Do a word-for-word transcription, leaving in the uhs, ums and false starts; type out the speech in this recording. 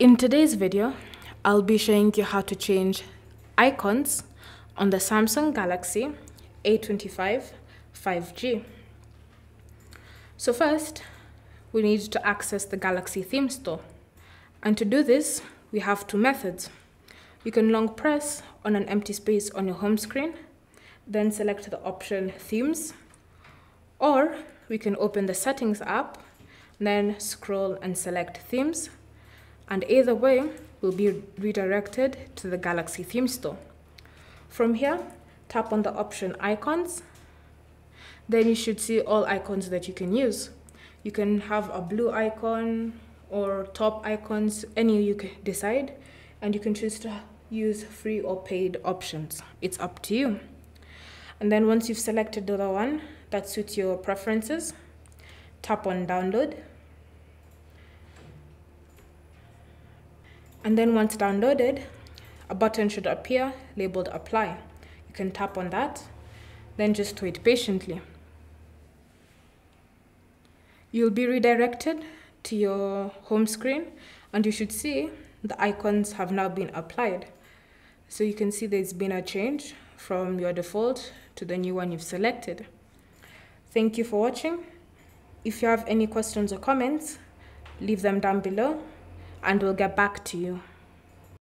In today's video, I'll be showing you how to change icons on the Samsung Galaxy A twenty-five five G. So first, we need to access the Galaxy Theme Store. And to do this, we have two methods. You can long press on an empty space on your home screen, then select the option Themes, or we can open the Settings app, then scroll and select Themes. And either way, we'll be redirected to the Galaxy Theme Store. From here, tap on the option Icons. Then you should see all icons that you can use. You can have a blue icon or top icons, any you can decide, and you can choose to use free or paid options. It's up to you. And then once you've selected the one that suits your preferences, tap on Download. And then once downloaded, a button should appear labeled Apply. You can tap on that, then just wait patiently. You'll be redirected to your home screen, and you should see the icons have now been applied. So you can see there's been a change from your default to the new one you've selected. Thank you for watching. If you have any questions or comments, leave them down below, and we'll get back to you.